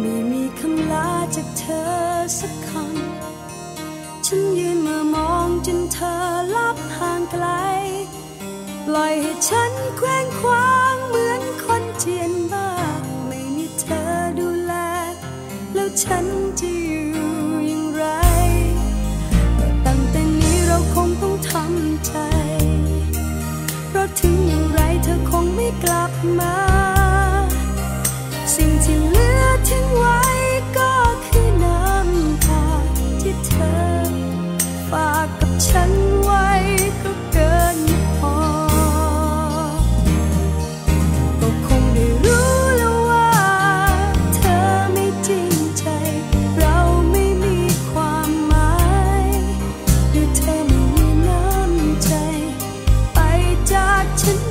ไม่มีคำลาจากเธอสักคำฉันยืนเมื่อมองจนเธอลับห่างไกลปล่อยให้ฉันแกว้งคว้างเหมือนคนเจียนบ้าไม่มีเธอดูแลแล้วฉันจะอยู่อย่างไรตั้งแต่นี้เราคงต้องทำใจเพราะถึงอย่างไรเธอคงไม่กลับมาสิ่งที่เหลือทิ้งไว้ก็คือน้ำตาที่เธอฝากกับฉันไว้ก็เกินพอก็คงได้รู้แล้วว่าเธอไม่จริงใจเราไม่มีความหมายด้วยเธอไม่มีน้ำใจไปจากฉัน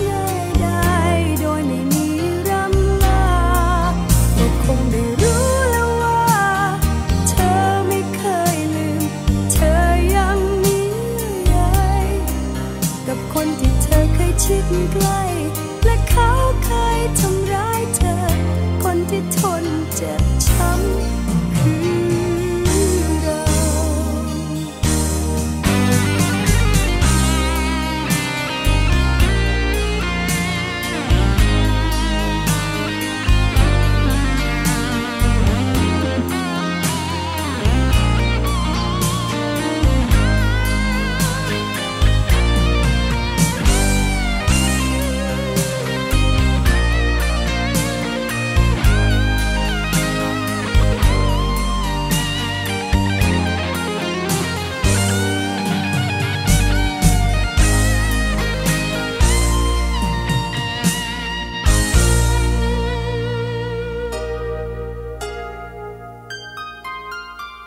ชิดใกล้และเขาเคยทำร้ายเธอ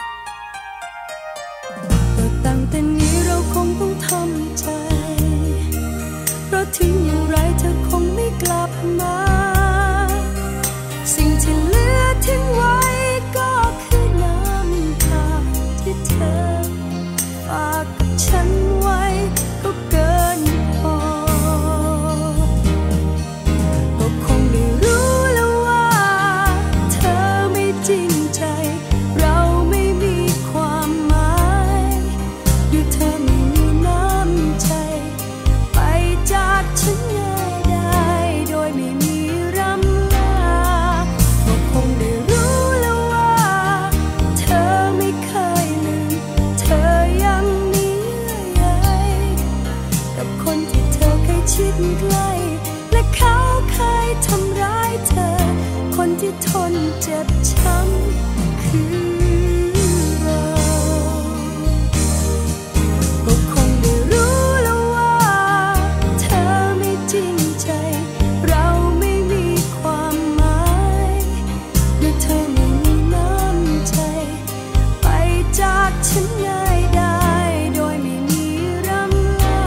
คนที่ทนเจ็บช้ำคือเราทนเจ็บช้ำคือเราก็คงได้รู้แล้วว่าเธอไม่จริงใจเราไม่มีความหมายด้วยเธอไม่มีน้ำใจไปจากฉันง่ายได้โดยไม่มีรำลา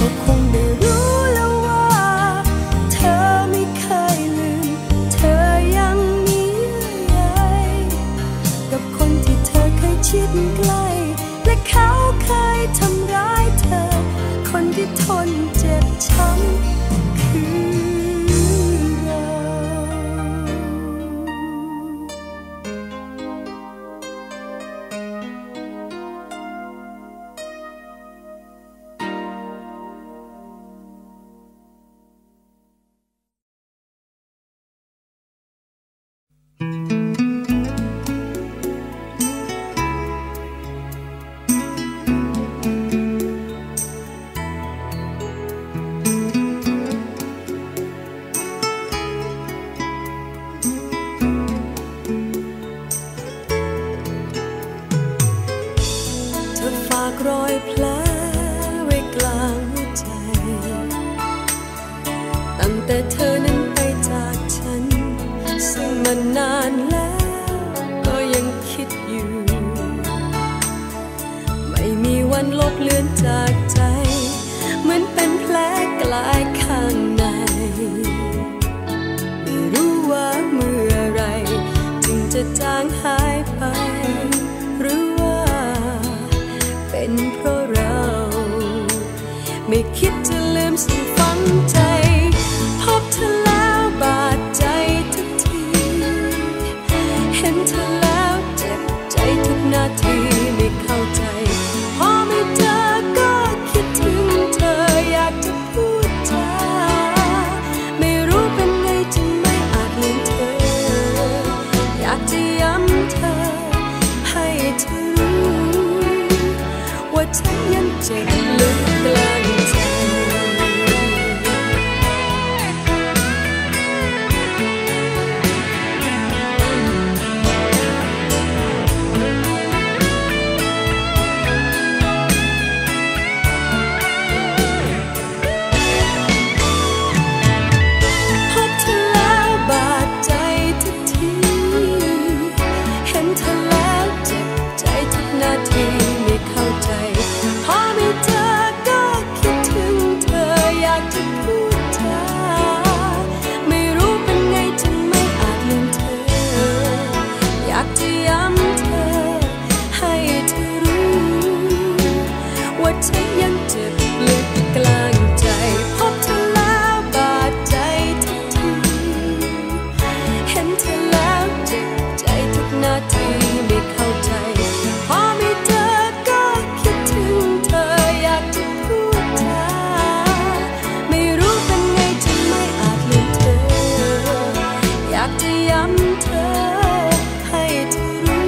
ก็คงได้รู้แล้วว่าเธอไม่เคยลืมกับคนที่เธอเคยชิดใกล้และเขาเคยทำร้ายเธอคนที่ทนเจ็บช้ำคือพบเธอแล้วบาดใจทุกที ำเธอให้เธอรู้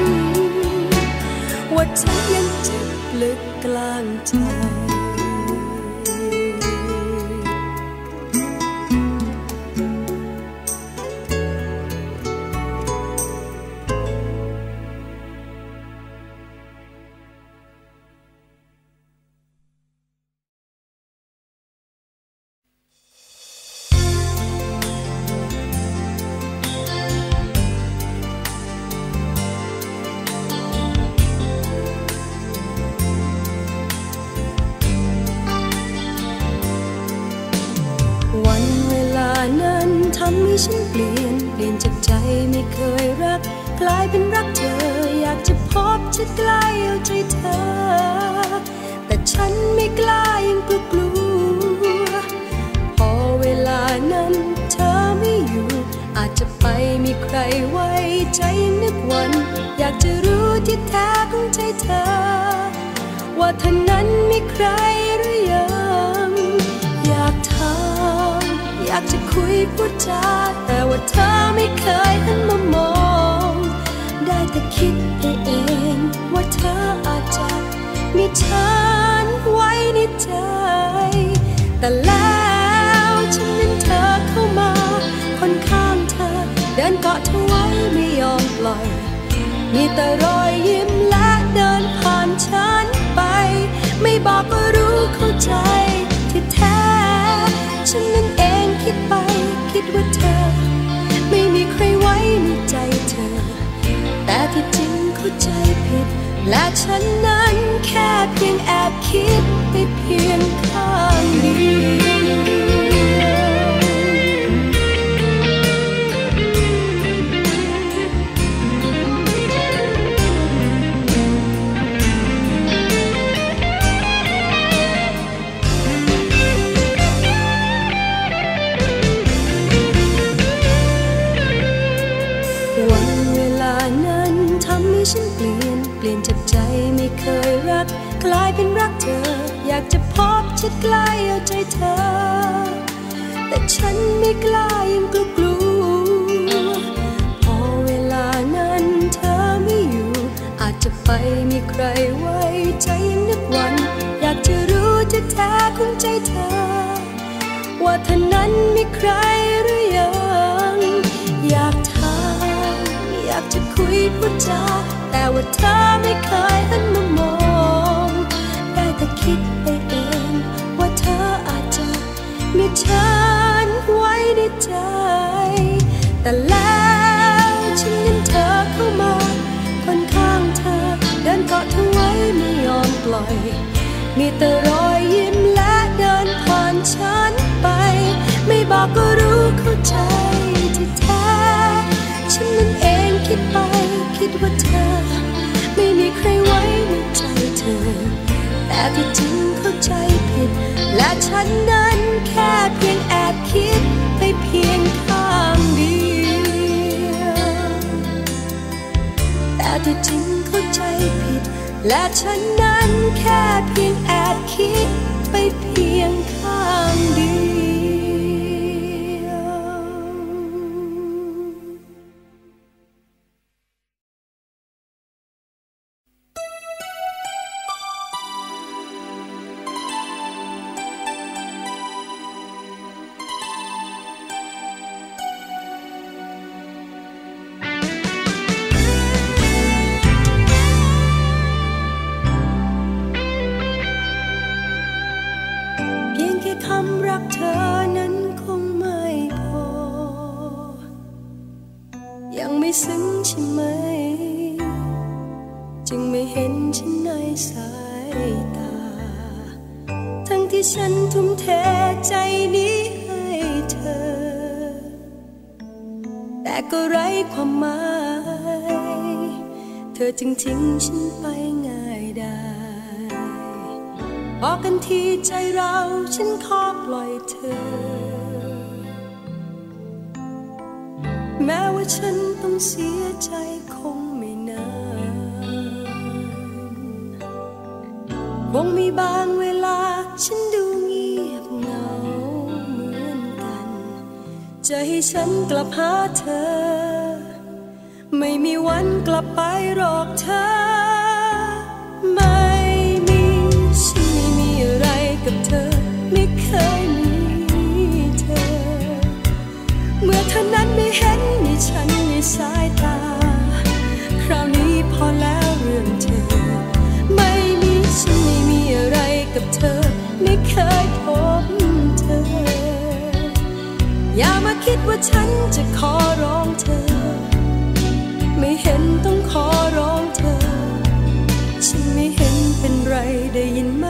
ว่าฉันยังเจ็บลึกกลางใจฉันเปลี่ยนจากใจไม่เคยรักกลายเป็นรักเธออยากจะพบจะใกล้เอาใจเธอแต่ฉันไม่กล้ายังกลัวพอเวลานั้นเธอไม่อยู่อาจจะไปมีใครไว้ใจนึกวันอยากจะรู้ที่แท้ของใจเธอว่าเธอนั้นมีใครหรือยังอยากถามอยากจะคุยพูดจาแต่ว่าเธอไม่เคยหันมามองได้แต่คิดไปเองว่าเธออาจจะมีฉันไว้ในใจแต่แล้วฉันเห็นเธอเข้ามาคนข้างเธอเดินเกาะเธอไว้ไม่ยอมปล่อยมีแต่รอยยิ้มและเดินผ่านฉันไปไม่บอกก็รู้เข้าใจที่แท้ฉันนั้นเองคิดไปคิดว่าเธอไม่มีใครไว้ในใจเธอแต่ที่จริงเข้าใจผิดและฉันนั้นแค่เพียงแอบคิดไปเพียงข้างเดียวเปลี่ยนจากใจไม่เคยรักกลายเป็นรักเธออยากจะพบจะใกล้เอาใจเธอแต่ฉันไม่กล้ายังกลัวพอเวลานั้นเธอไม่อยู่อาจจะไปมีใครไว้ใจยังนึกวันอยากจะรู้จะแท้ของใจเธอว่าเธอนั้นมีใครหรือยังอยากถามอยากจะคุยพูดจาแต่ว่าเธอไม่เคยหันมามองได้แต่คิดไปเองว่าเธออาจจะมีฉันไว้ในใจแต่แล้วฉันเห็นเธอเข้ามาคนข้างเธอเดินเกาะเธอไว้ไม่ยอมปล่อยมีแต่รอยยิ้มและเดินผ่านฉันไปไม่บอกก็รู้เข้าใจที่แท้ฉันนั้นเองคิดไปคิดว่าเธอไม่มีใครไว้ในใจเธอแต่ที่จริงเข้าใจผิดและฉันนั้นแค่เพียงแอบคิดไปเพียงข้างเดียวแต่ที่จริงเข้าใจผิดและฉันนั้นแค่เพียงแอบคิดไปเพียงข้างเดียวจึงทิ้งฉันไปง่ายดายบอกกันทีใจเราฉันขอปล่อยเธอแม้ว่าฉันต้องเสียใจคงไม่นานคงมีบางเวลาฉันดูเงียบเหงาเหมือนกันจะให้ฉันกลับหาเธอ ไม่มีวันกลับไปหรอกเธอไม่มีฉันไม่มีอะไรกับเธอไม่เคยมีเธอเมื่อเธอนั้นไม่เห็นมีฉันในสายตาคราวนี้พอแล้วเรื่องเธอไม่มีฉันไม่มีอะไรกับเธอไม่เคยพบเธออย่ามาคิดว่าฉันจะขอร้องเธอไม่เห็นต้องขอร้องเธอฉันไม่เห็นเป็นไรได้ยินไหม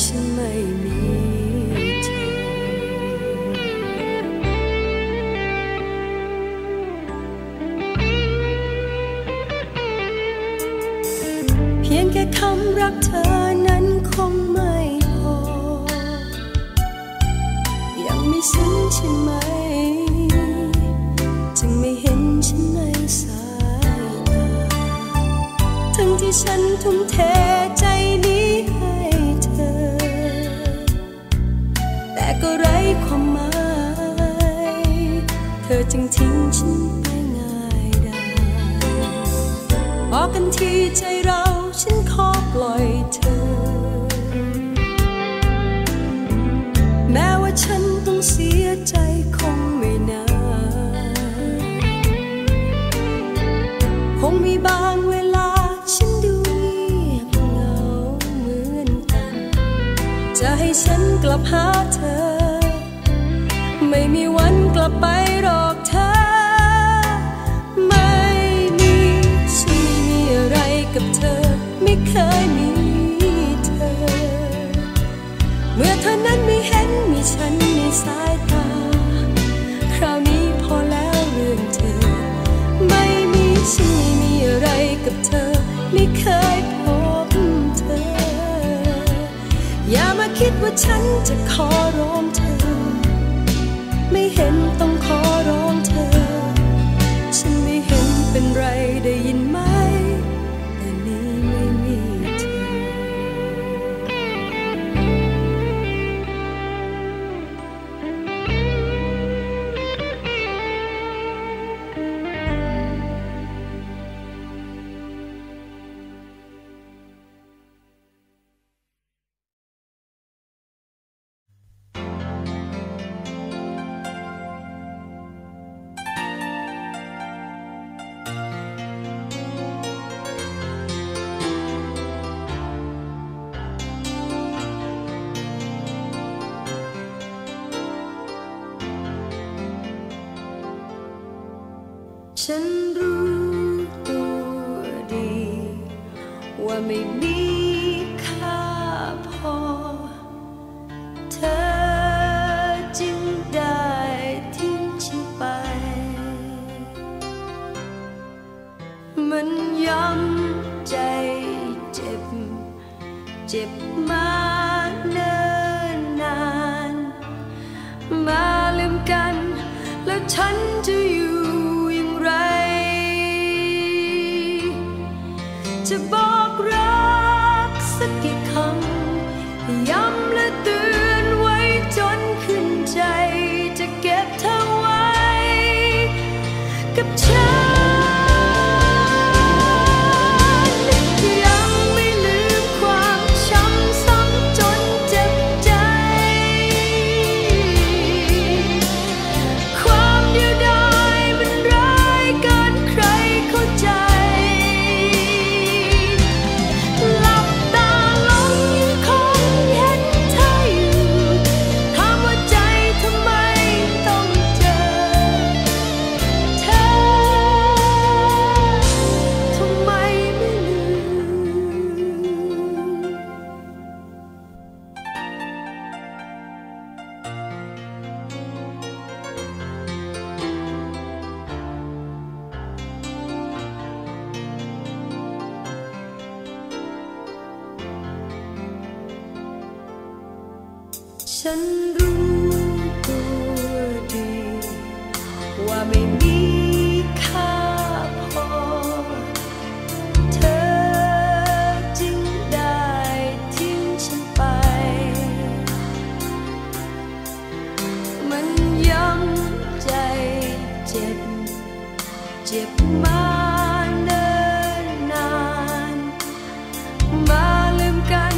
ฉันไม่มีเธอเพียงแค่คำรักเธอนั้นคงไม่พอยังไม่ซึ้งใช่ไหมจึงไม่เห็นฉันในสายตาทั้งที่ฉันทุ่มเทใจนี้ให้เธอแต่ก็ไร้ความหมายเธอจึงทิ้งฉันไปง่ายดายบอกกันทีใจเราฉันขอปล่อยเธอแม้ว่าฉันต้องเสียใจคงไม่นานคงมีบางเวลาฉันดูเงียบเหงาเหมือนกันจะให้ฉันกลับหาเธอไม่มีวันกลับไปหรอกเธอไม่มีฉันไม่มีอะไรกับเธอไม่เคยมีเธอเมื่อเธอนั้นไม่เห็นมีฉันในสายตาคราวนี้พอแล้วเรื่องเธอไม่มีฉันไม่มีอะไรกับเธอไม่เคยพบเธออย่ามาคิดว่าฉันจะขอร้องเธอไม่เห็นต้องขอร้องเธอฉันไม่เห็นเป็นไรได้ยินไหมฉันรู้ตัวดีว่าไม่มีค่าพอเธอจึงได้ทิ้งฉันไปมันย้ำใจเจ็บเจ็บมาเนิ่นนานมาลืมกันแล้วฉันจะอยู่จะบอกรักสักกี่คำย้ำและเตือนไว้จนขึ้นใจจะเก็บเธอไว้กับฉันฉันรู้ตัวดีว่าไม่มีค่าพอเธอจึงได้ทิ้งฉันไปมันย้ำใจเจ็บ เจ็บมาเนิ่นนานมาลืมกัน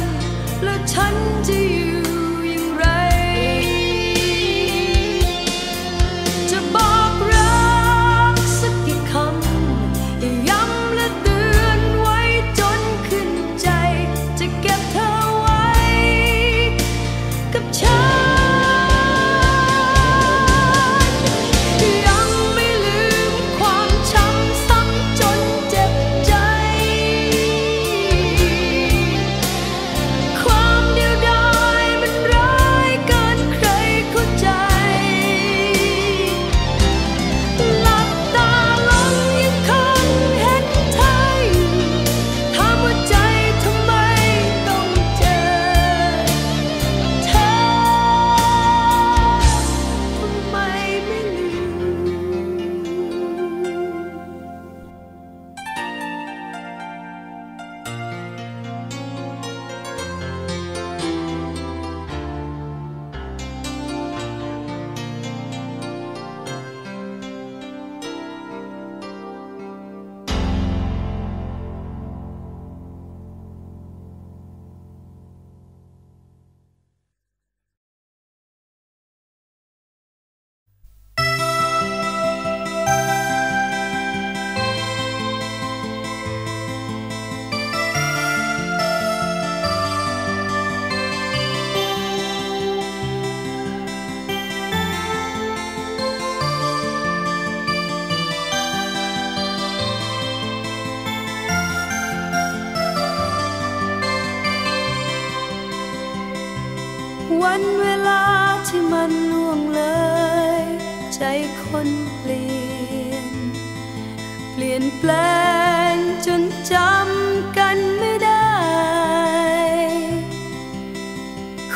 และฉันจะอยู่อย่างไรจะบอกรักสักกี่คำอย่าย้ำและเตือนไว้จนขึ้นใจจะเก็บเธอไว้กับฉันวันเวลาที่มันล่วงเลยใจคนเปลี่ยนแปลงจนจำกันไม่ได้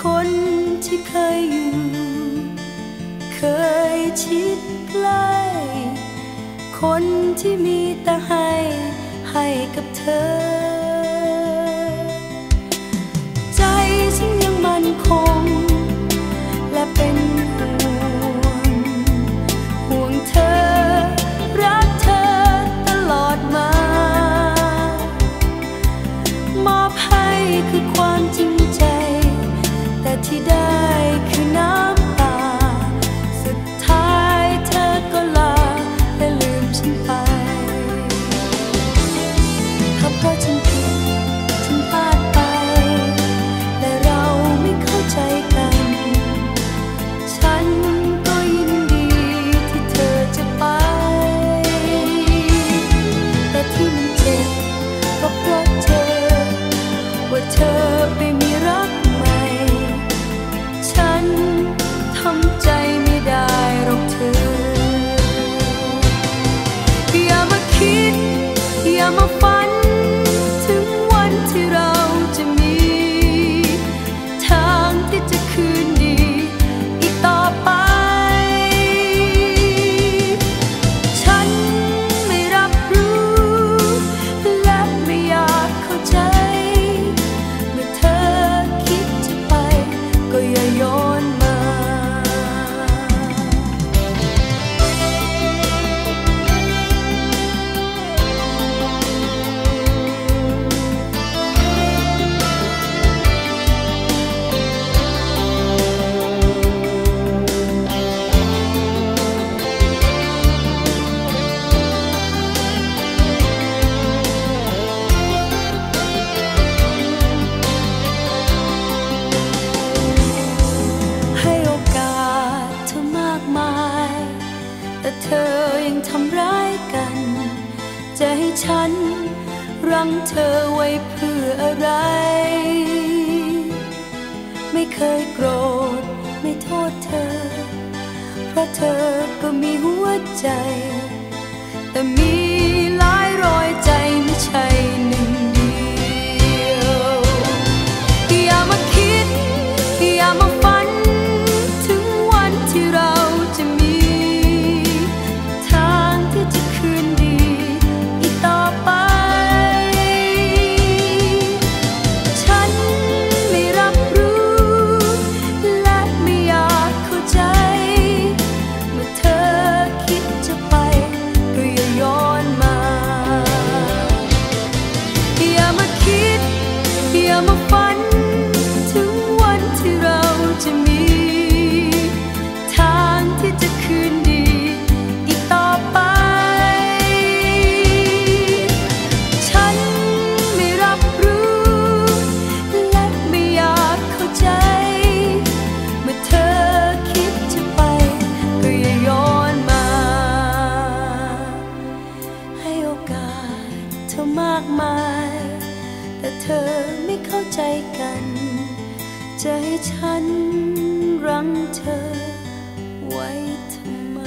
คนที่เคยอยู่เคยชิดใกล้คนที่มีแต่ให้กับเธอใจฉันยังมันคงและเป็นห่วงเธอรักเธอตลอดมามอบให้คือความจริงใจแต่ที่ได้คือน้ำตาสุดท้ายเธอก็ลาและลืมฉันไปถ้าเพราะฉันผิดฉันพลาดไปและเราไม่เข้าใจกันฉันก็ยินดีที่เธอจะไปแต่ที่มันเจ็บก็เพราะเธอว่าเธอไปมีรักใหม่ฉันทำใจไม่ได้หรอกเธออย่ามาคิดอย่ามาฝันถึงวันที่เราจะมีทางที่จะคืนดีอีกต่อไปฉันไม่รับรู้และไม่อยากเข้าใจเมื่อเธอคิดจะไปก็อย่าโยนมาให้โอกาสเธอมากมายแต่เธอยังทำร้ายกันจะให้ฉันรั้งเธอไว้เพื่ออะไรไม่เคยโกรธไม่โทษเธอเพราะเธอก็มีหัวใจแต่มีหลายร้อยใจไม่ใช่หนึ่งเดียวอย่ามาคิดอย่ามาฝันถึงวันที่เราจะมีทางที่จะคืนดีอีกต่อไปฉันไม่รับรู้และไม่อยากเข้าใจเมื่อเธอคิดจะไปก็อย่าย้อน ากมายแต่เธอไม่เข้าใจกันจะให้ฉันรั้งเธอไว้ทำไม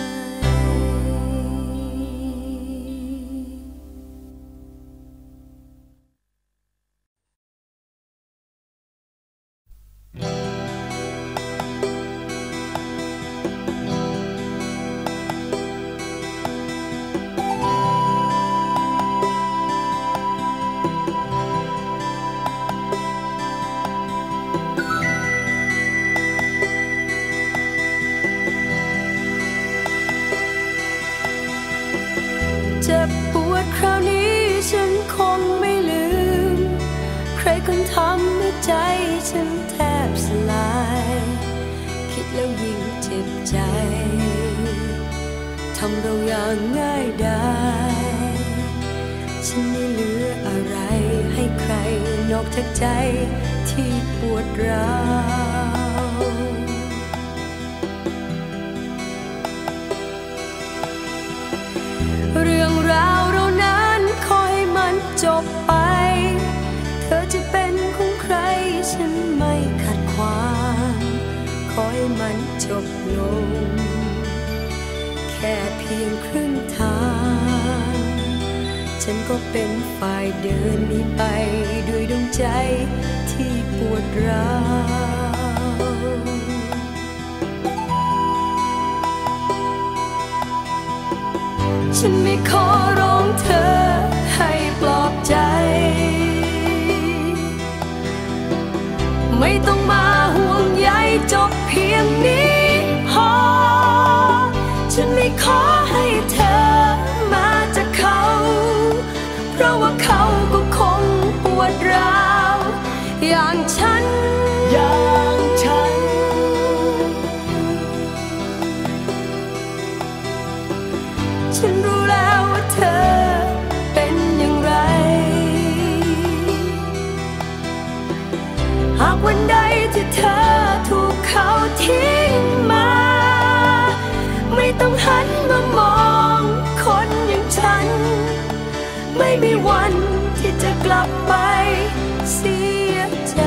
ใจฉันแทบสลายคิดแล้วยิ่งเจ็บใจทำเราอย่างง่ายดายฉันไม่เหลืออะไรให้ใครนอกจากใจที่ปวดร้าวเรื่องราวเรานั้นขอให้มันจบไปเธอจะเป็นใครฉันไม่ขัดขวางขอให้มันจบลงแค่เพียงครึ่งทางฉันก็เป็นฝ่ายเดินนี้ไปด้วยดวงใจที่ปวดร้าวฉันไม่ขอร้องเธอให้ปลอบใจไม่ต้องมาห่วงใยจบเพียงนี้พอฉันไม่ขอให้เธอมาจากเขาเพราะว่าเขาก็คงปวดร้าวอย่างฉันฉันรู้แล้วว่าเธอหากวันใดที่เธอถูกเขาทิ้งมาไม่ต้องหันมามองคนอย่างฉันไม่มีวันที่จะกลับไปเสียใจ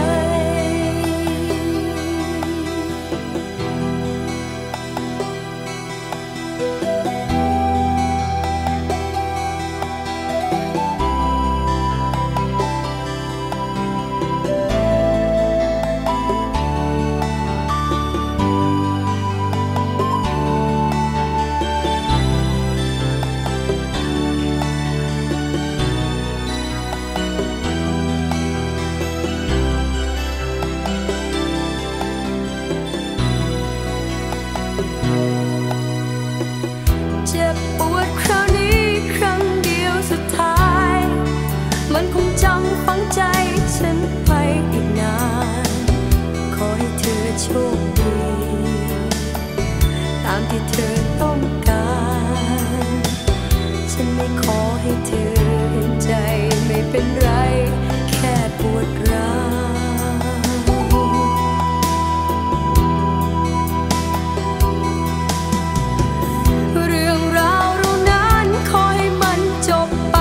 โชคดีตามที่เธอต้องการฉันไม่ขอให้เธอเห็นใจไม่เป็นไรแค่ปวดร้าวเรื่องราวเรานั้นขอให้มันจบไป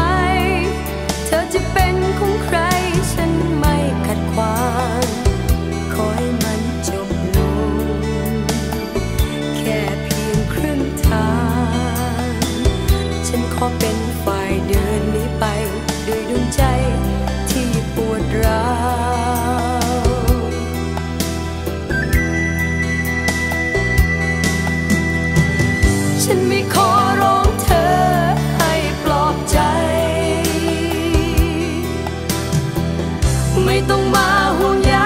เธอจะเป็นของใครฉันไม่ขัดขวางขอให้มันขอเป็นฝ่ายเดินนี้ไปด้วยดวงใจที่ปวดร้าวฉันไม่ขอร้องเธอให้ปลอบใจไม่ต้องมาห่วงใย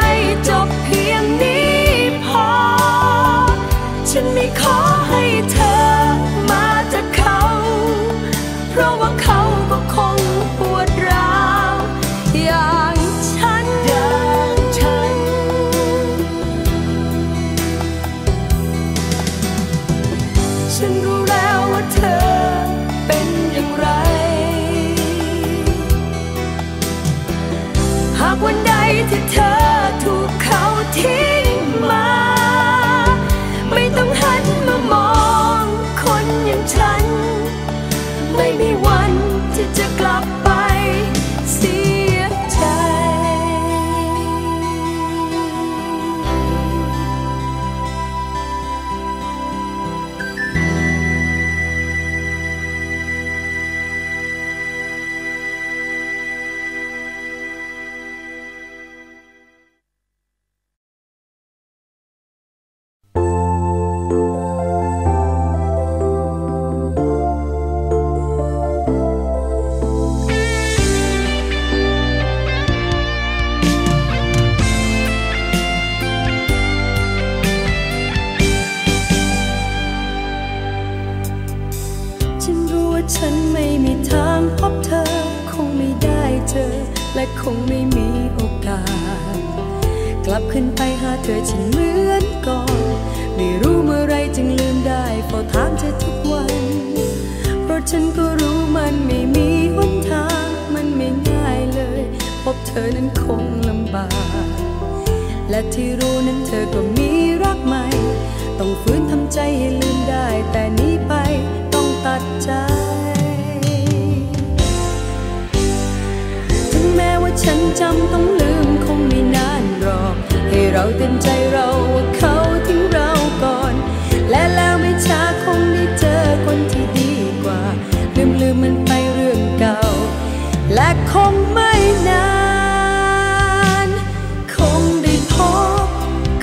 จบเพียงนี้พอฉันไม่ขอให้เธอมาจากเขาเพราะว่าเขาก็คงปวดร้าวอย่างฉันฉันรู้แล้วว่าเธอเป็นอย่างไรหากวันใดที่เธอถูกเขาทิ้งมาไม่ต้องหันมามองคนอย่างฉันไม่มีวันที่จะกลับไป ฉันไม่มีทางพบเธอคงไม่ได้เจอและคงไม่มีโอกาสกลับขึ้นไปหาเธอฉันเหมือนก่อนไม่รู้เมื่อไรจึงลืมได้เฝ้าถามเธอทุกวันเพราะฉันก็รู้มันไม่มีหนทางมันไม่ง่ายเลยพบเธอนั้นคงลำบากและที่รู้นั้นเธอก็มีรักใหม่ต้องฝืนทำใจให้ลืมได้แต่นี้ไปต้องตัดใจถึงแม้ว่าฉันจำต้องลืมคงไม่นานหรอกให้เราเต็มใจเราว่าเขาทิ้งเราก่อนและแล้วไม่ช้าคงได้เจอคนที่ดีกว่าลืมมันไปเรื่องเก่าและคงไม่นานคงได้พบ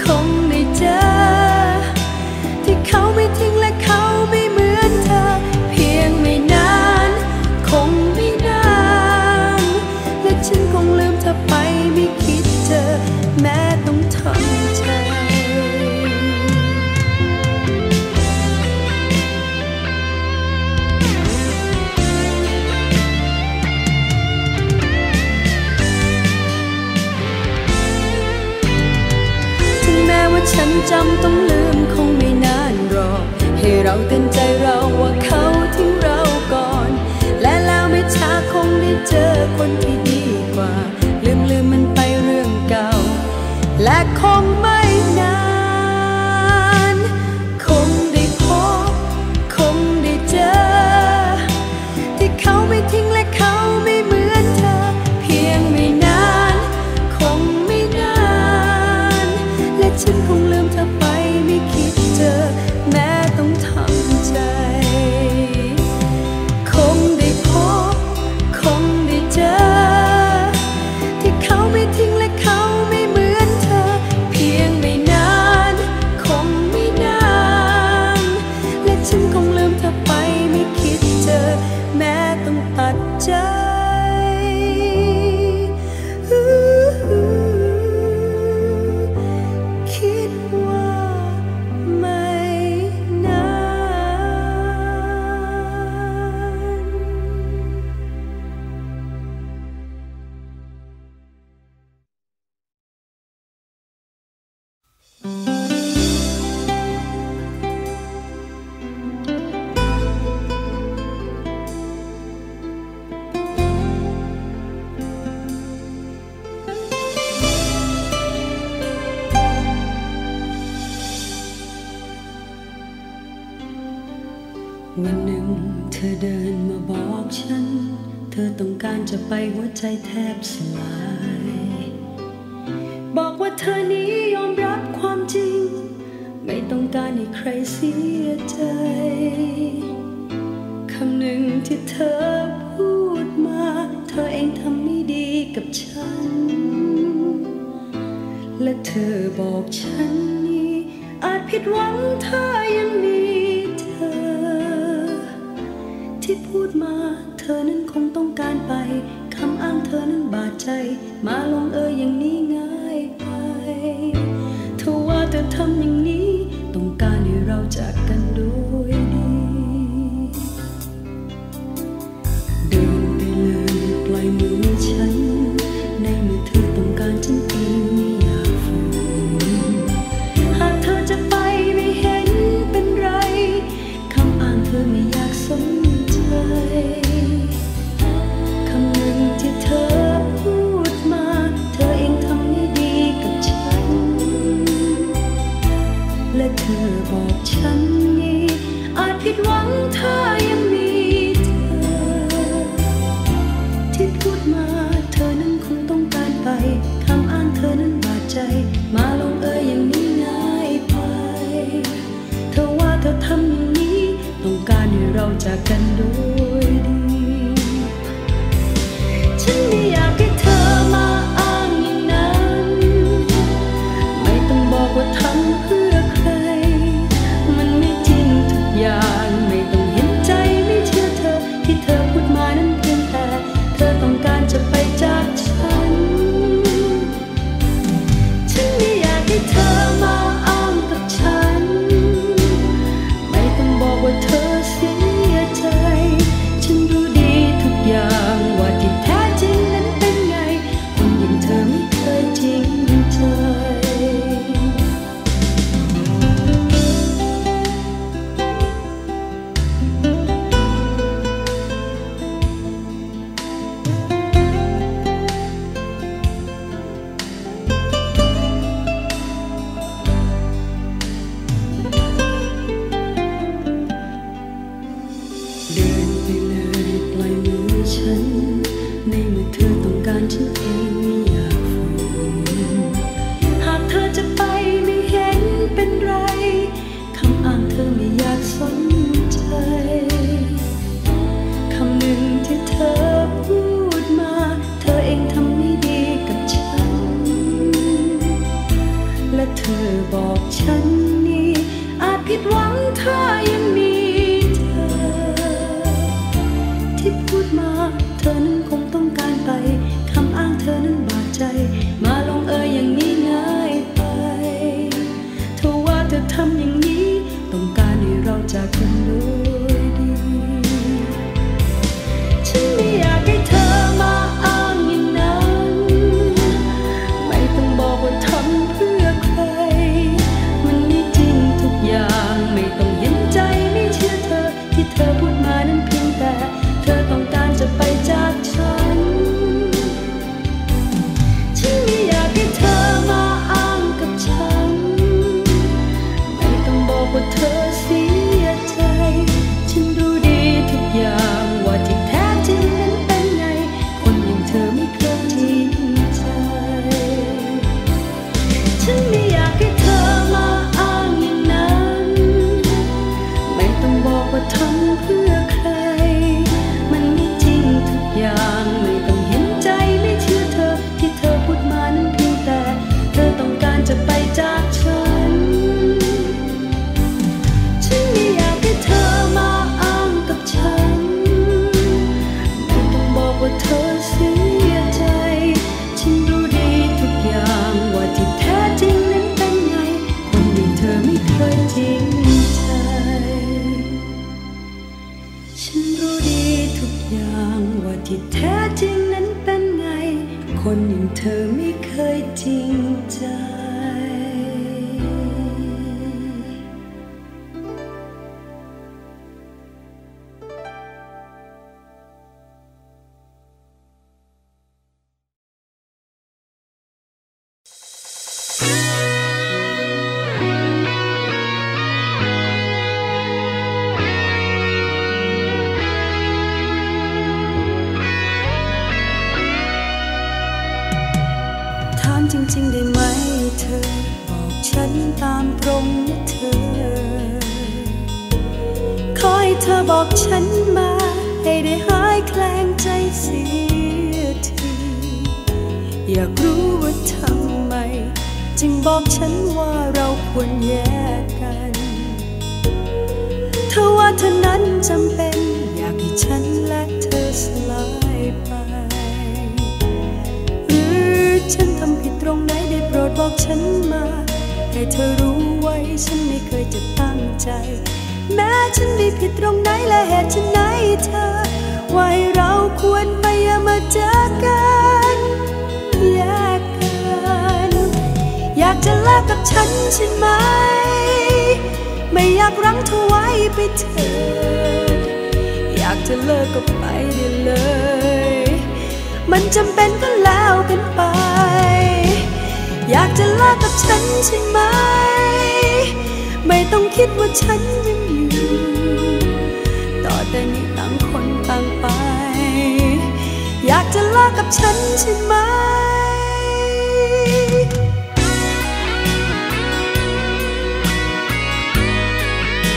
คงได้เจอที่เขาไม่ทิ้งและเขาไม่เหมือนเธอเพียงไม่นานคงไม่นานและฉันคงลืมเธอไปไม่คิดเจอแม้ต้องทำใจถึงแม้ว่าฉันจำต้องลืมคงไม่นานรอให้เราเตือนใจเราว่าเขาทิ้งเราก่อนและแล้วไม่ช้าคงได้เจอคนที่ดีกว่าลืมมันไปเรื่องเก่าและคงไม่นานคงได้พบคงได้เจอที่เขาไม่ทิ้งและเขาไม่เหมือนเธอเพียงไม่นานคงไม่นานและฉันคงลืมเธอไปไม่คิดเจอแม้ต้องทำใจคงได้พบคงได้เจอที่เขาไม่ทิ้งและเขาไม่เหมือนเธอเพียงไม่นานคงไม่นานและฉันคงลืมเธอไปไม่คิดเจอแม้ต้องตัดใจคิดว่าไม่นานวันหนึ่งเธอเดินมาบอกฉันเธอต้องการจะไปหัวใจแทบสลายบอกว่าเธอนี้ยอมรับความจริงไม่ต้องการให้ใครเสียใจคำหนึ่งที่เธอพูดมาเธอเองทำไม่ดีกับฉันและเธอบอกฉันนี้อาจผิดหวังเธอยังมีที่พูดมาเธอนั้นคงต้องการไปคำอ้างเธอนั้นบาดใจมาลงเอยอย่างนี้ง่ายไปเธอว่าเธอทำอย่างนี้ต้องการให้เราจากกันโดยดีเดินไปเลยปล่อยมือฉันในมือเธอต้องการฉันเองไม่อยากฝืนหากเธอจะไปไม่เห็นเป็นไรคำอ้างเธอไม่อยากสนคำหนึ่งที่เธอพูดมาเธอเองทำไม่ดีกับฉันและเธอบอกฉันนี้อาจ สิ่งที่เธอพูดมาเธอเองทำไม่ดีกับฉันและเธอบอกฉันนี่อาจผิดหวังถ้ายังมีเธอที่พูดมาเธอนั้นคงต้องการไปคำอ้างเธอนั้นบาดใจมาลงเอยอย่างนี้ง่ายไปเธอว่าเธอทำอย่างนี้ต้องการให้เราจากกันด้วยดีฉันไม่อยากให้เธอมาอ้างอย่างนั้นไม่ต้องบอกว่าทำเพื่อใครมันไม่จริงทุกอย่างไม่ต้องเห็นใจไม่เชื่อเธอที่เธอพูดมานั้นเพียงแต่เธอต้องการจะไปจากฉันฉันไม่อยากให้เธอมาอ้างกับฉันไม่ต้องบอกว่าเธอเสียใจฉันรู้ดีทุกอย่างว่าที่แท้จริงนั้นเป็นไงคนอย่างเธอไม่เคยจริงใจฉันไม่อยากให้เธอมาอ้างอย่างนั้นไม่ต้องบอกว่าทำเพื่อใครมันไม่จริงทุกอย่างไม่ต้องเห็นใจไม่เชื่อเธอที่เธอพูดมานั้นเพียงแต่เธอต้องการจะไปจากฉันฉันไม่อยากให้เธอมาอ้างกับฉันไม่ต้องบอกว่าเธอเสียใจฉันรู้ดีทุกอย่างว่าที่แท้จริงนั้นเป็นไงคนอย่างเธอไม่เคยจริงใจฉันรู้ดีทุกอย่างว่าที่แท้จริงนั้นเป็นไงคนอย่างเธอไม่เคยจริงใจบอกฉันมาให้ได้หายแคลงใจเสียทีอยากรู้ว่าทำไมจึงบอกฉันว่าเราควรแยกกันเธอว่าเธอนั้นจำเป็นอยากให้ฉันและเธอสลายไปหรือฉันทำผิดตรงไหนได้โปรดบอกฉันมาให้เธอรู้ไว้ฉันไม่เคยจะตั้งใจแม้ฉันได้ผิดตรงไหนและเหตุฉันไหนเธอว่าให้เราควรไปอย่ามาเจอกันแยกกันอยากจะเลิกกับฉันใช่ไหมไม่อยากรั้งเธอไว้ไปเถิดอยากจะเลิกก็ไปได้เลยมันจำเป็นก็แล้วกันไปอยากจะเลิกกับฉันใช่ไหมไม่ต้องคิดว่าฉันยังอยู่ต่อแต่นี้ต่างคนต่างไปอยากจะเลิกกับฉันใช่ไหมอยากจะเลิกกับฉันใช่ไหม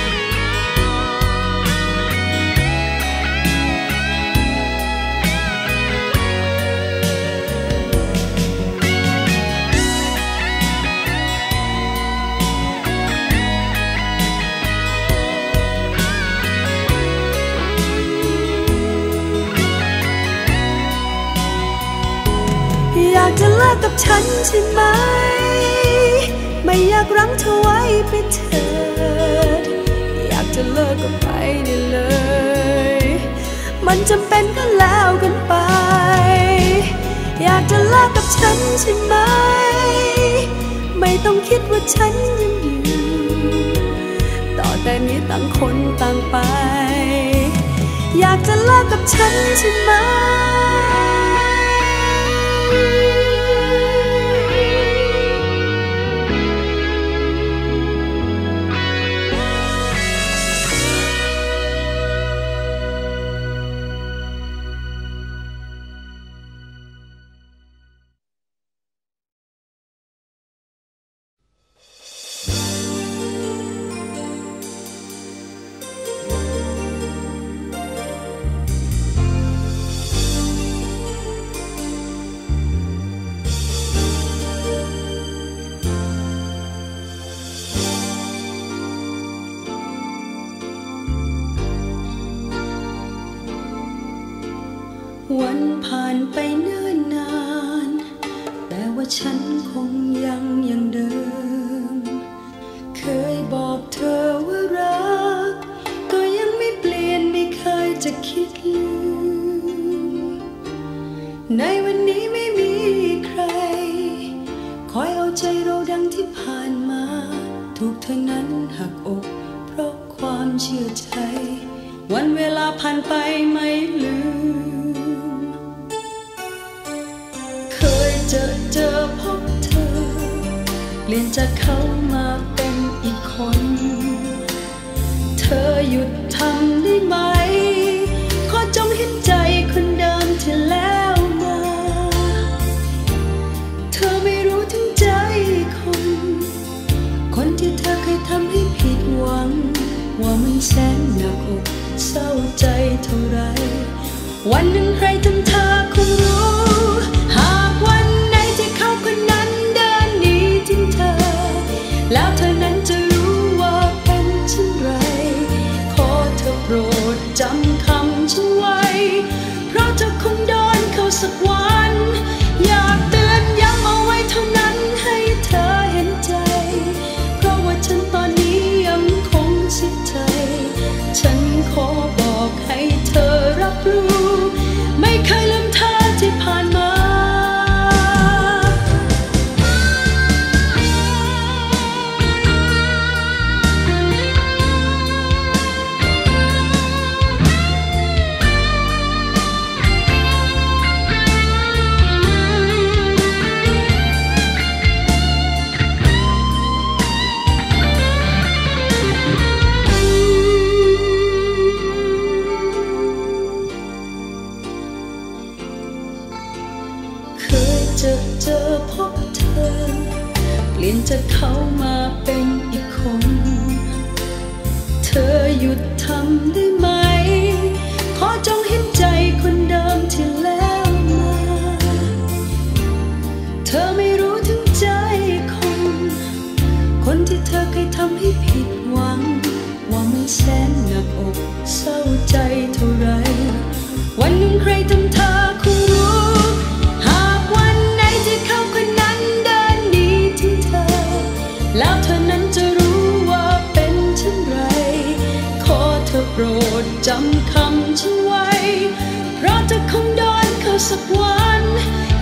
ไม่อยากรั้งเธอไว้ไปเถิดอยากจะเลิกก็ไปได้เลยมันจำเป็นก็แล้วกันไปอยากจะเลิกกับฉันใช่ไหมไม่ต้องคิดว่าฉันยังอยู่ต่อแต่นี้ต่างคนต่างไปอยากจะเลิกกับฉันใช่ไหม วันผ่านไปเนิ่นนานแต่ว่าฉันคงยังอย่างเดิมเคยบอกเธอว่ารักก็ยังไม่เปลี่ยนไม่เคยจะคิดลืมในวันนี้ไม่มีใครคอยเอาใจเราดังที่ผ่านมาถูกเธอนั้นหักอกเพราะความเชื่อใจวันเวลาผ่านไปไม่ลืมเคยเจอพบเธอเปลี่ยนจากเขามาเป็นอีกคนเธอหยุดทำได้ไหมขอจงเห็นใจคนเดิมที่แล้วมาเธอไม่รู้ถึงใจคนที่เธอเคยทำให้ผิดหวังว่ามันแสนหนักอกเศร้าใจเท่าไรวันหนึ่งใครทำเธอคงรู้หากวันไหนที่เขาคนนั้นเดินหนีทิ้งเธอแล้วเธอนั้นจะรู้ว่าเป็นเช่นไรขอเธอโปรดจำคำฉันไว้เพราะเธอคงโดนเขาสักวันอยากเตือนย้ำเอาไว้เท่านั้นให้เธอเห็นใจเพราะว่าฉันตอนนี้ยังคงเสียใจฉันขอบอกให้เธอรับรู้ไม่เคยลืมเธอที่ผ่านมาเจอพบเธอเปลี่ยนจากเขามาเป็นอีกคนเธอหยุดทำได้ไหมขอจงเห็นใจคนเดิมที่แล้วมาเธอไม่รู้ถึงใจคนที่เธอเคยทำให้ผิดหวังว่ามันแสนหนักอกเศร้าใจเท่าไรวันหนึ่งใครทำเธอคงรู้แล้วเธอนั้นจะรู้ว่าเป็นเช่นไรขอเธอโปรดจำคำฉันไว้เพราะเธอคงโดนเขาสักวัน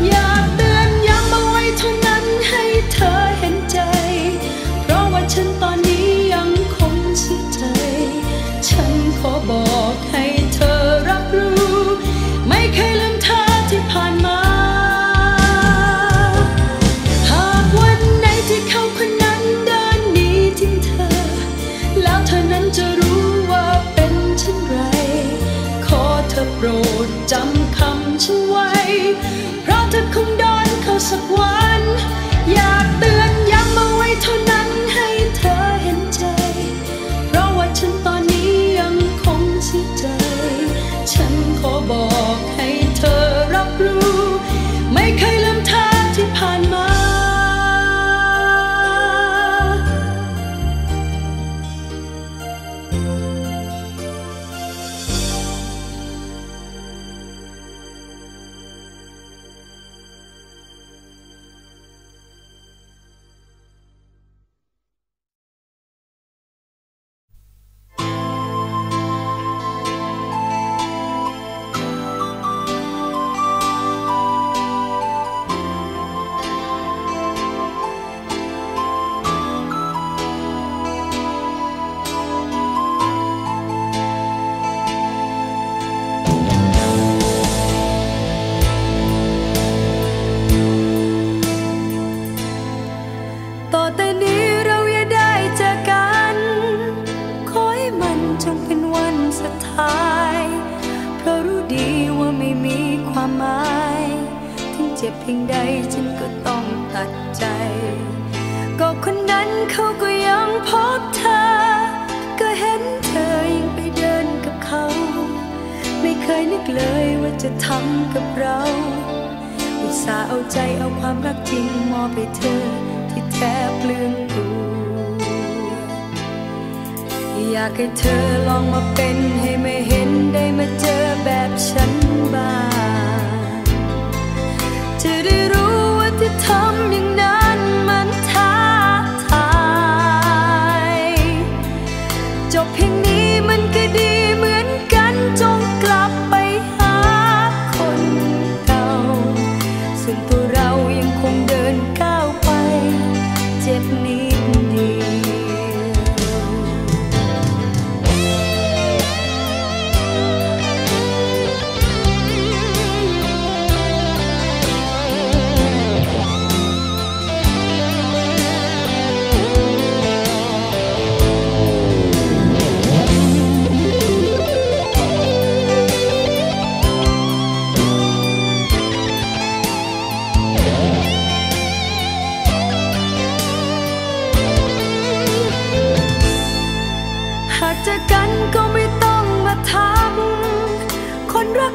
อยากเตือนย้ำเอาไว้เท่านั้นให้เธอเห็นใจเพราะว่าฉันตอนนี้ยังคงเสียใจฉันขอบอกให้เธอรับรู้ไม่เคยลืมเธอที่ผ่านมาจะรู้ว่าเป็นเช่นไรขอเธอโปรดจำคำฉันไว้เพราะเธอคงโดนเขาสักวันอยากเตือนย้ำเอาไว้เท่านั้นให้เธอเห็นใจเพราะว่าฉันตอนนี้ยังคงเสียใจฉันขอบอกให้เธอรับรู้ไม่เคยลืมเธอที่ผ่านมาให้เธอลองมาเป็นให้ไม่เห็นได้มาเจอแบบฉันบ้าง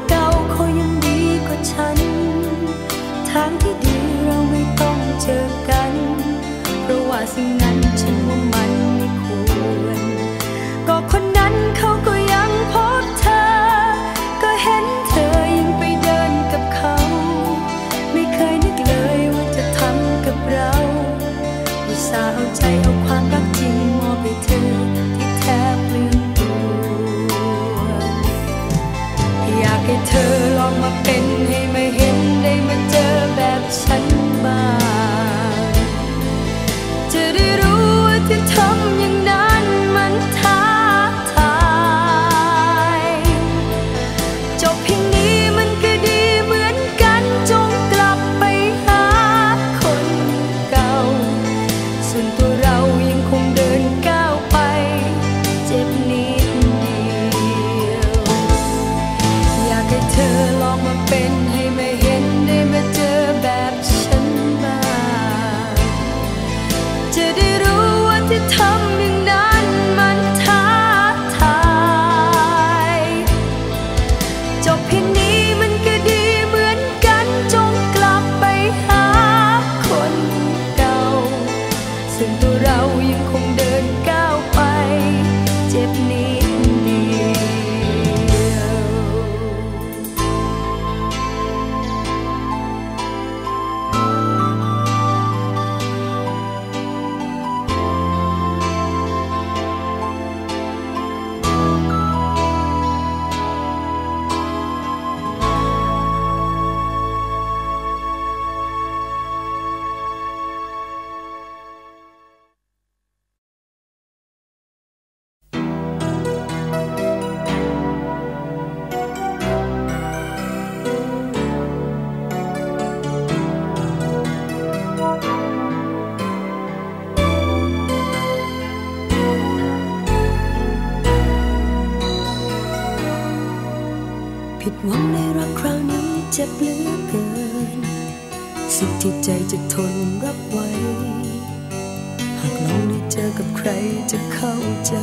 เก่าเขายังดีกว่าฉันทางที่ดีเราไม่ต้องเจอกันเพราะว่าสิ่งนั้นฉันว่ามันไม่ควรก็คนนั้นเขาก็ยังพบเธอก็เห็นเธอยังไปเดินกับเขาไม่เคยนึกเลยว่าจะทำกับเราอุตส่าห์เอาใจเอาความรักจริงมอบให้เธอที่แทบลืมอยากให้เธอลองมาเป็นให้มาเห็นได้มาเจอแบบฉันบ้างจะได้รู้ว่าที่ทำอย่างนั้นมันท้าทายจบเพียงนี้มันก็ดีเหมือนกันจงกลับไปหาคนเก่าส่วนตัวเรายังคงเดินก้าวไปเจ็บนิดเดียวอยากให้เธอลองมาเป็นให้มาเห็นได้มาเจอแบบฉันบ้างจะได้รู้ว่าที่ทำอย่างนั้นมันท้าทายจบเพียงนี้มันก็ดีเหมือนกันจงกลับไปหาคนเก่าซึ่งตัวเรายังคงเดินก้าวไปเจ็บนิดเดียวหวังในรักคราวนี้เจ็บเหลือเกินสิ่งที่ใจจะทนรับไว้หากลองได้เจอกับใครจะเข้าใจ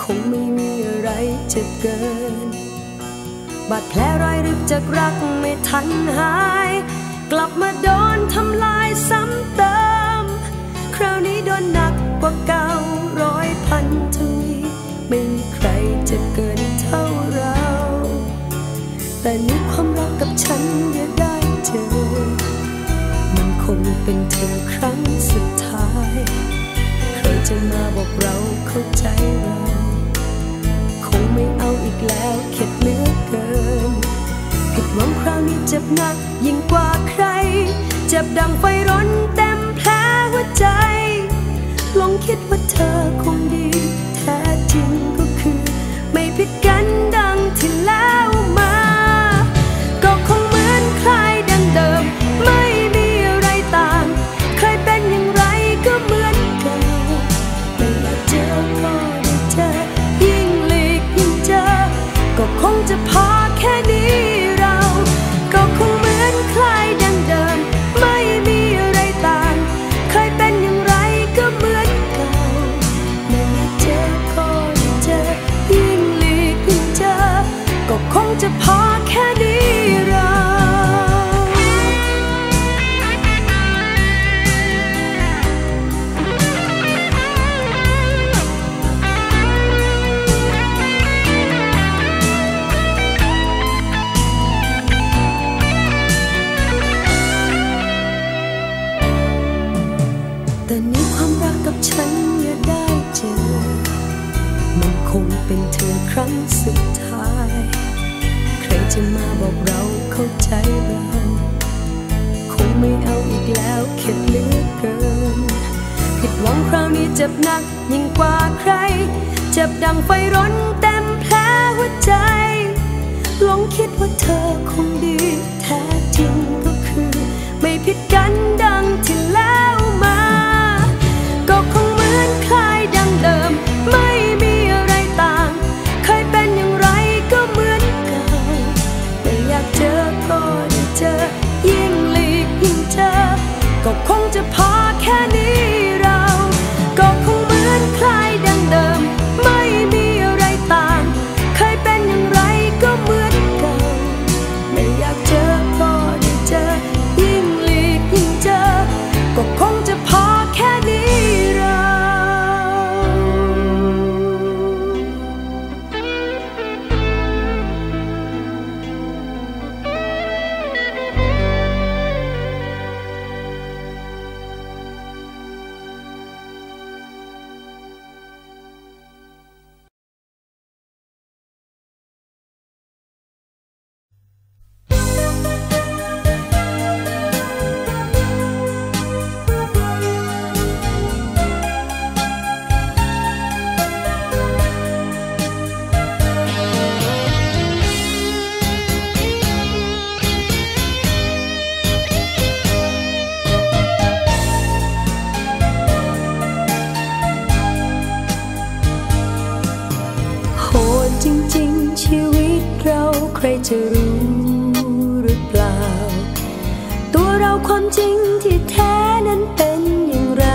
คงไม่มีอะไรเจ็บเกินบาดแผลรอยริบจากรักไม่ทันหายกลับมาโดนทำลายซ้ำเติมคราวนี้โดนหนักกว่าเก่า100,000 ทวีไม่มีใครเจ็บเกินเท่าเราแต่นี่ความรักกับฉันอย่าได้เจอมันคงเป็นเธอครั้งสุดท้ายใครจะมาบอกเราเข้าใจเราคงไม่เอาอีกแล้วเข็ดเหลือเกินผิดหวังคราวนี้เจ็บหนักยิ่งกว่าใครเจ็บดังไฟร้อนเต็มแผลหัวใจลองคิดว่าเธอคงดีแท้จริงก็คือไม่ผิดกันดังที่แล้วมาจะพอแค่นี้เราก็คงเหมือนใครดังเดิมไม่มีอะไรต่างเคยเป็นอย่างไรก็เหมือนเก่าไม่อยากเจอก็ได้เจอยิ่งหลีกยิ่งเจอก็คงจะพอแค่นี้เราฉันอย่าได้เจอมันคงเป็นเธอครั้งสุดท้ายใครจะมาบอกเราเข้าใจเราคงไม่เอาอีกแล้วเข็ดเหลือเกินผิดหวังคราวนี้เจ็บหนักยิ่งกว่าใครเจ็บดังไฟร้อนเต็มแผลหัวใจลองคิดว่าเธอคงดีแท้จริงก็คือไม่ผิดกันดังที่แล้วมาก็คงเหมือนใครดังเดิมไม่มีอะไรต่างเคยเป็นอย่างไรก็เหมือนเก่าไม่อยากเจอก็ได้เจอยิ่งหลีกยิ่งเจอก็คงจะพอแค่นี้เราก็คงเหมือนใครดังเดิมไม่มีอะไรต่างเคยเป็นอย่างไร รจะรู้หรือเปล่าตัวเราความจริงที่แท้นั้นเป็นอย่างไร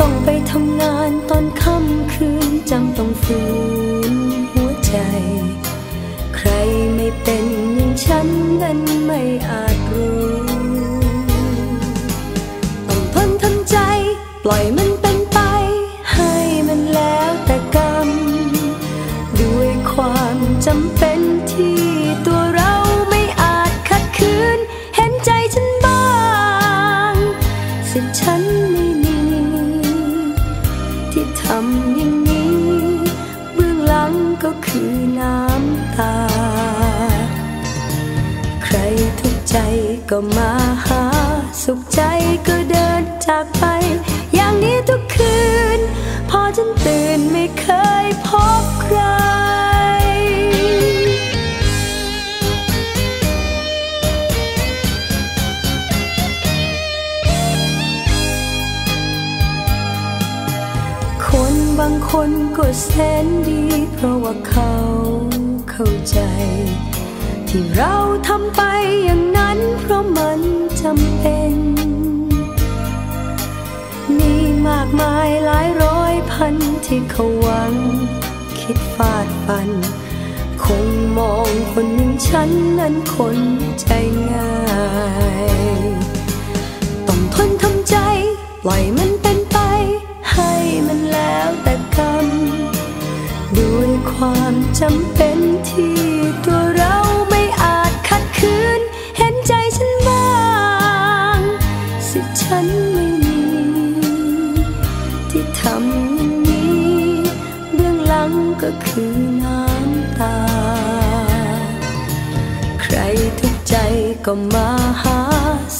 ต้องไปทำงานตอนค่ำคืนจำต้องฝืนหัวใจใครไม่เป็นอย่างฉันนั้นไม่อาจรู้ต้องทนทำใจปล่อยมันเป็นไปให้มันแล้วแต่กรรมด้วยความจำเป็นที่ตัวเราไม่อาจขัดขืนเห็นใจฉันบ้างสิฉันไม่มีที่ทำอย่างนี้เบื้องหลังก็คือน้ำตาใครทุกข์ใจก็มาหาสุขใจก็เดินจากไปอย่างนี้ทุกคืนพอฉันตื่นไม่เคยพบใครคนบางคนก็แสนดีเพราะว่าเขาเข้าใจที่เราทำไปอย่างนั้นเพราะมันจำเป็นมีมากมายหลายร้อยพันที่เขาหวังคิดฟาดฟันคงมองคนหนึ่งฉันนั้นคนใจง่ายต้องทนทำใจปล่อยมันเป็นไปให้มันแล้วแต่กรรมด้วยความจำเป็นที่ตัวเราไม่อาจขัดขืนเห็นใจฉันบ้างสิฉันไม่มีที่ทำอย่างนี้เบื้องหลังก็คือน้ำตาใครทุกข์ใจก็มาหา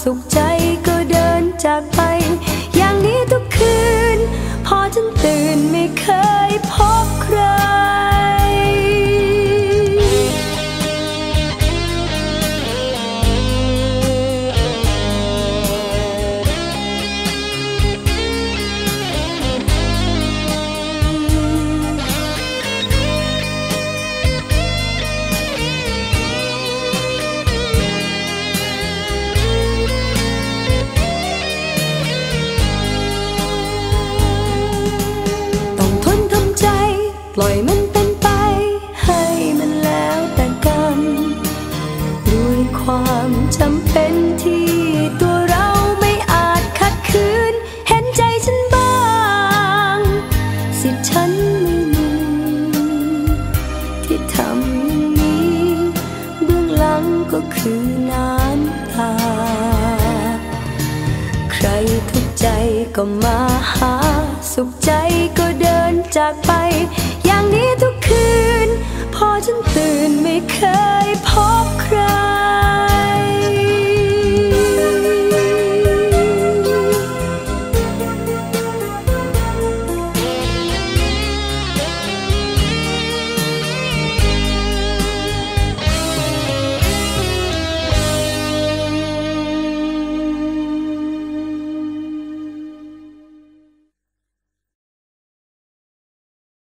สุขใจก็เดินจากไปอย่างนี้ทุกคืนพอฉันตื่นไม่เคยพบใครปล่อยมันเป็นไปให้มันแล้วแต่กรรมด้วยความจำเป็นที่ตัวเราไม่อาจขัดขืนเห็นใจฉันบ้างสิฉันไม่มีที่ทำอย่างนี้เบื้องหลังก็คือน้ำตาใครทุกข์ใจก็มาหาสุขใจก็เดินจากไปอย่างนี้ทุกคืนพอฉันตื่นไม่เคยพบใคร